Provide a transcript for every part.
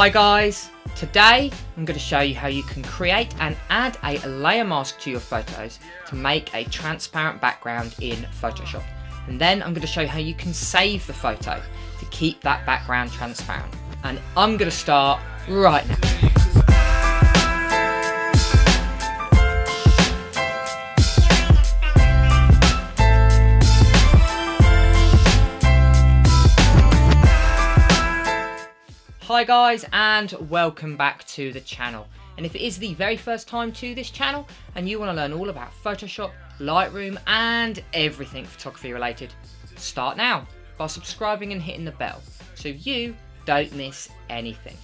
Hi guys, today I'm going to show you how you can create and add a layer mask to your photos to make a transparent background in Photoshop. And then I'm going to show you how you can save the photo to keep that background transparent. And I'm going to start right now. Hi guys, and welcome back to the channel. And if it is the very first time to this channel and you want to learn all about Photoshop, Lightroom and everything photography related, start now by subscribing and hitting the bell so you don't miss anything.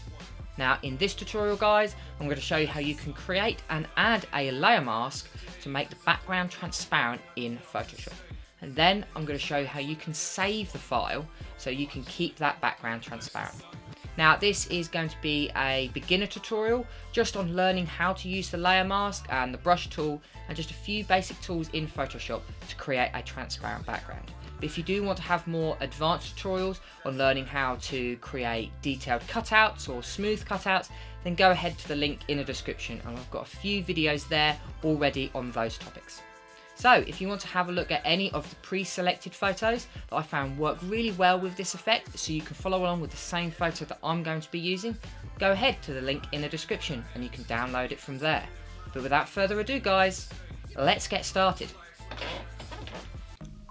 Now in this tutorial guys, I'm going to show you how you can create and add a layer mask to make the background transparent in Photoshop. And then I'm going to show you how you can save the file so you can keep that background transparent. Now this is going to be a beginner tutorial just on learning how to use the layer mask and the brush tool and just a few basic tools in Photoshop to create a transparent background. But if you do want to have more advanced tutorials on learning how to create detailed cutouts or smooth cutouts, then go ahead to the link in the description and I've got a few videos there already on those topics. So if you want to have a look at any of the pre-selected photos that I found work really well with this effect so you can follow along with the same photo that I'm going to be using, go ahead to the link in the description and you can download it from there. But without further ado guys, let's get started.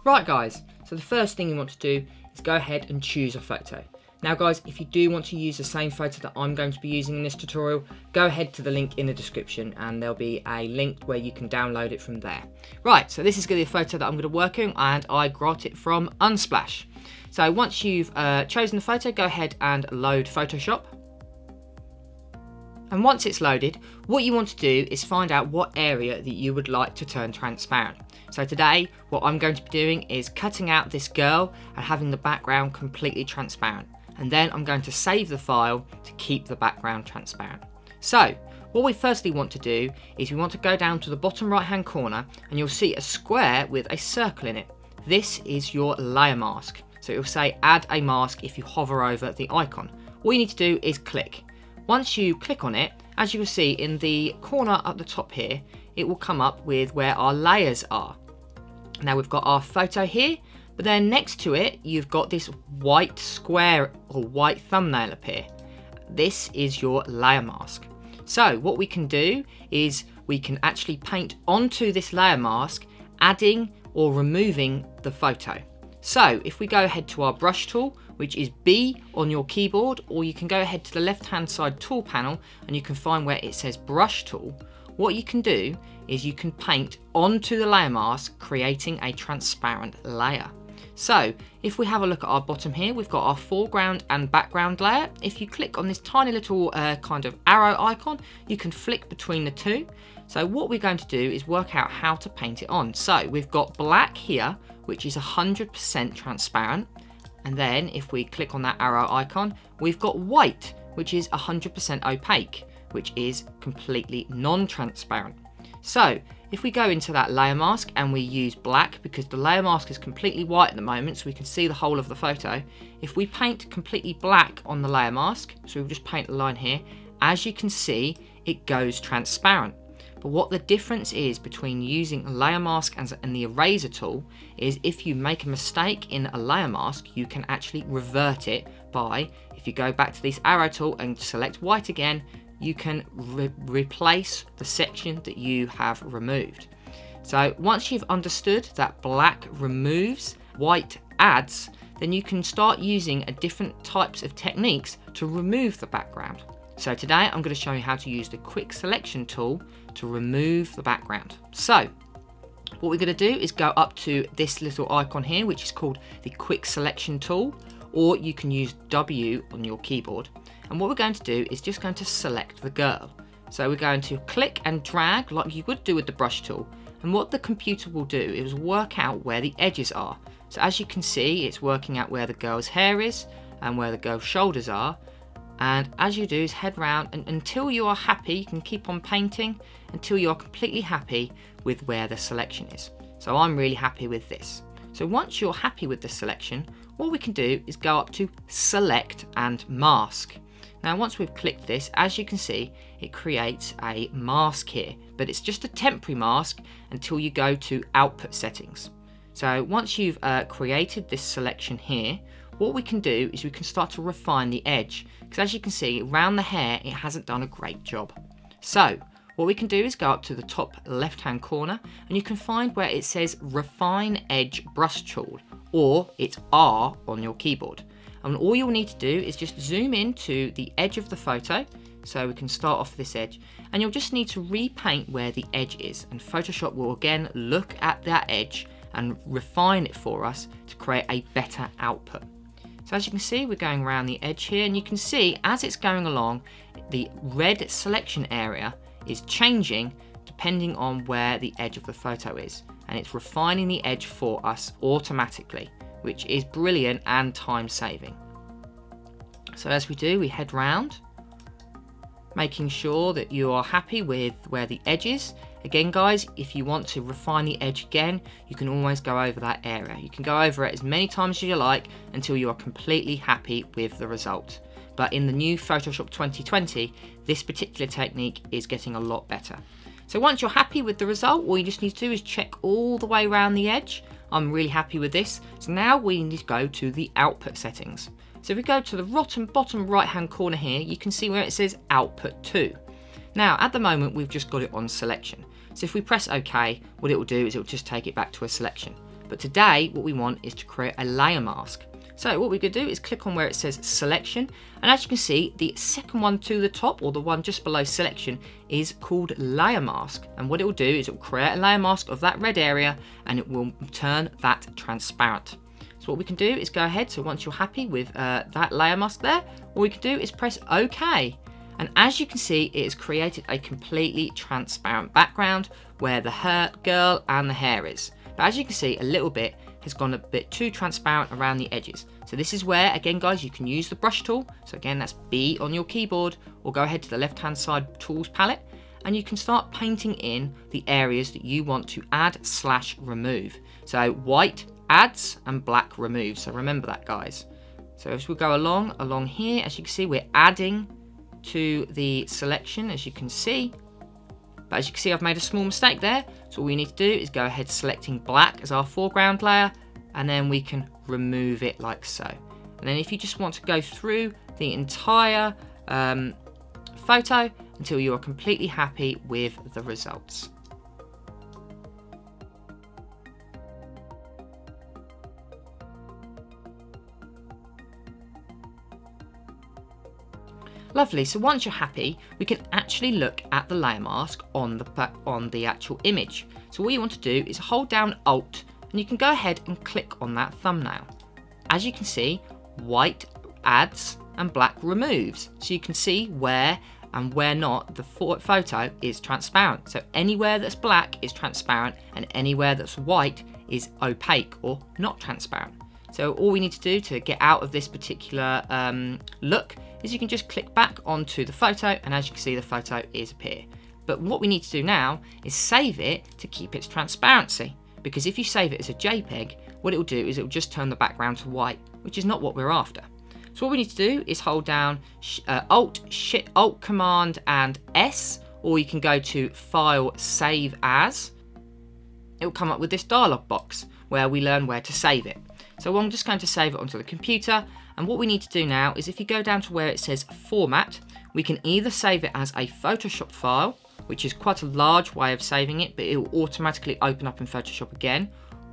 Right guys, so the first thing you want to do is go ahead and choose a photo. Now guys, if you do want to use the same photo that I'm going to be using in this tutorial, go ahead to the link in the description and there'll be a link where you can download it from there. Right, so this is going to be a photo that I'm going to work on and I got it from Unsplash. So once you've chosen the photo, go ahead and load Photoshop. And once it's loaded, what you want to do is find out what area that you would like to turn transparent. So today, what I'm going to be doing is cutting out this girl and having the background completely transparent. And then I'm going to save the file to keep the background transparent. So what we firstly want to do is we want to go down to the bottom right hand corner and you'll see a square with a circle in it. This is your layer mask. So it will say add a mask if you hover over the icon. All you need to do is click. Once you click on it, as you will see in the corner at the top here, it will come up with where our layers are. Now we've got our photo here. But then next to it, you've got this white square or white thumbnail appear. This is your layer mask. So what we can do is we can actually paint onto this layer mask, adding or removing the photo. So if we go ahead to our brush tool, which is B on your keyboard, or you can go ahead to the left-hand side tool panel and you can find where it says brush tool. What you can do is you can paint onto the layer mask, creating a transparent layer. So if we have a look at our bottom here, we've got our foreground and background layer. If you click on this tiny little kind of arrow icon, you can flick between the two. So what we're going to do is work out how to paint it on. So we've got black here, which is 100% transparent. And then if we click on that arrow icon, we've got white, which is 100% opaque, which is completely non-transparent. So if we go into that layer mask and we use black, because the layer mask is completely white at the moment, so we can see the whole of the photo. If we paint completely black on the layer mask, so we'll just paint a line here, as you can see, it goes transparent. But what the difference is between using a layer mask and the eraser tool is if you make a mistake in a layer mask, you can actually revert it by, if you go back to this arrow tool and select white again, you can replace the section that you have removed. So once you've understood that black removes, white adds, then you can start using different types of techniques to remove the background. So today I'm going to show you how to use the quick selection tool to remove the background. So what we're going to do is go up to this little icon here, which is called the quick selection tool, or you can use W on your keyboard. And what we're going to do is just going to select the girl. So we're going to click and drag like you would do with the brush tool. And what the computer will do is work out where the edges are. So as you can see, it's working out where the girl's hair is and where the girl's shoulders are. And as you do is head round, and until you are happy, you can keep on painting until you're completely happy with where the selection is. So I'm really happy with this. So once you're happy with the selection, what we can do is go up to select and mask. Now once we've clicked this, as you can see, it creates a mask here, but it's just a temporary mask until you go to output settings. So once you've created this selection here, what we can do is we can start to refine the edge, because as you can see around the hair, it hasn't done a great job. So what we can do is go up to the top left hand corner and you can find where it says refine edge brush tool, or it's R on your keyboard. And all you'll need to do is just zoom into the edge of the photo. So we can start off this edge and you'll just need to repaint where the edge is, and Photoshop will again look at that edge and refine it for us to create a better output. So as you can see, we're going around the edge here, and you can see as it's going along, the red selection area is changing depending on where the edge of the photo is, and it's refining the edge for us automatically, which is brilliant and time saving. So as we do, we head round, making sure that you are happy with where the edge is. Again guys, if you want to refine the edge again, you can always go over that area. You can go over it as many times as you like until you are completely happy with the result. But in the new Photoshop 2020, this particular technique is getting a lot better. So once you're happy with the result, all you just need to do is check all the way around the edge. I'm really happy with this. So now we need to go to the output settings. So if we go to the bottom right hand corner here, you can see where it says output 2. Now at the moment, we've just got it on selection. So if we press OK, what it will do is it will just take it back to a selection. But today, what we want is to create a layer mask. So what we could do is click on where it says selection. And as you can see, the second one to the top, or the one just below selection, is called layer mask. And what it will do is it will create a layer mask of that red area and it will turn that transparent. So what we can do is go ahead. So once you're happy with that layer mask there, all we can do is press OK. And as you can see, it has created a completely transparent background where the girl and the hair is. But as you can see, a little bit has gone a bit too transparent around the edges. So this is where, again guys, you can use the brush tool. So again, that's B on your keyboard, or go ahead to the left-hand side tools palette, and you can start painting in the areas that you want to add / remove. So white adds and black removes. So remember that guys. So as we go along here, as you can see, we're adding to the selection, as you can see. But as you can see, I've made a small mistake there. So all we need to do is go ahead selecting black as our foreground layer, and then we can remove it like so. And then if you just want to go through the entire photo until you are completely happy with the results. Lovely, so once you're happy, we can actually look at the layer mask on the actual image. So what you want to do is hold down Alt, and you can go ahead and click on that thumbnail. As you can see, white adds and black removes. So you can see where and where not the photo is transparent. So anywhere that's black is transparent, and anywhere that's white is opaque or not transparent. So all we need to do to get out of this particular look is you can just click back onto the photo, and as you can see, the photo is appear. But what we need to do now is save it to keep its transparency, because if you save it as a JPEG, what it will do is it will just turn the background to white, which is not what we're after. So what we need to do is hold down Alt Command and S, or you can go to File, Save As. It will come up with this dialog box where we learn where to save it. So I'm just going to save it onto the computer. And what we need to do now is if you go down to where it says format, we can either save it as a Photoshop file, which is quite a large way of saving it, but it will automatically open up in Photoshop again.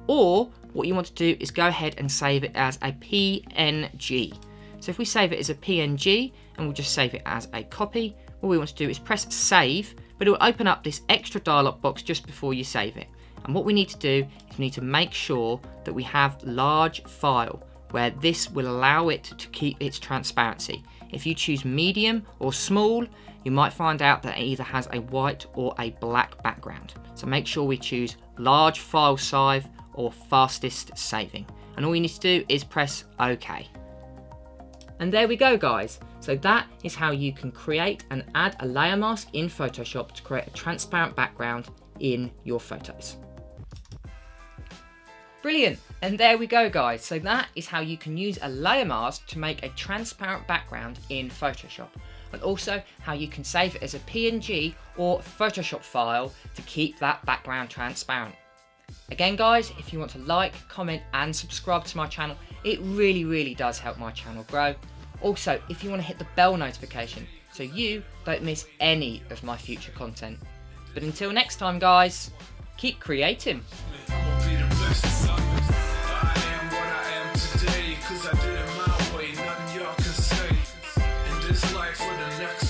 Or what you want to do is go ahead and save it as a PNG. So if we save it as a PNG, and we'll just save it as a copy, all we want to do is press save, but it will open up this extra dialog box just before you save it. And what we need to do is we need to make sure that we have large file, where this will allow it to keep its transparency. If you choose medium or small, you might find out that it either has a white or a black background. So make sure we choose large file size or fastest saving. And all you need to do is press OK. And there we go guys. So that is how you can create and add a layer mask in Photoshop to create a transparent background in your photos. Brilliant. And there we go, guys. So that is how you can use a layer mask to make a transparent background in Photoshop, and also how you can save it as a PNG or Photoshop file to keep that background transparent. Again, guys, if you want to like, comment and subscribe to my channel, it really does help my channel grow. Also, if you want to hit the bell notification so you don't miss any of my future content. But until next time, guys, keep creating. Cause I did it my way, nothing y'all can say. In this life or the next.